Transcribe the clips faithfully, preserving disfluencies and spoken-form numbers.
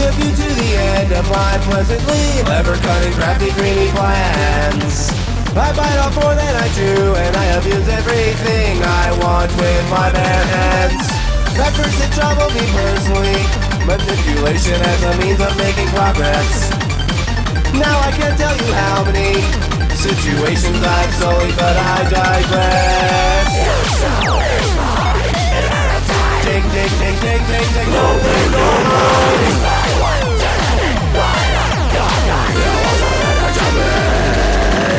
of you to the end, apply pleasantly lever-cutting, crafty, greeny plans. I bite off more than I chew, and I abuse everything I want with my bare hands. That person troubled me personally, manipulation as a means of making progress. Now I can't tell you how many situations I've solely, but I digress. Ding, ding, ding, ding, ding, ding, no, no, no.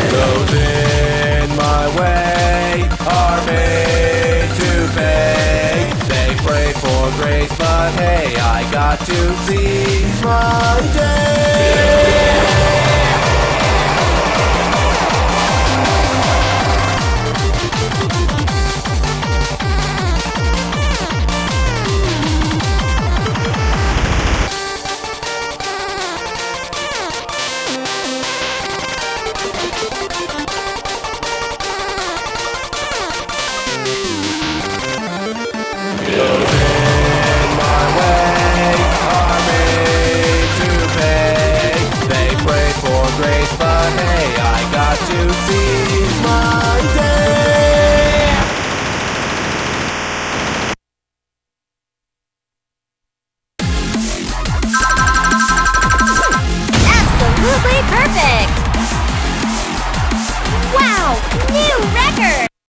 Those in my way are made to pay. They pray for grace, but hey, I got to seize my day. Perfect! Wow! New record!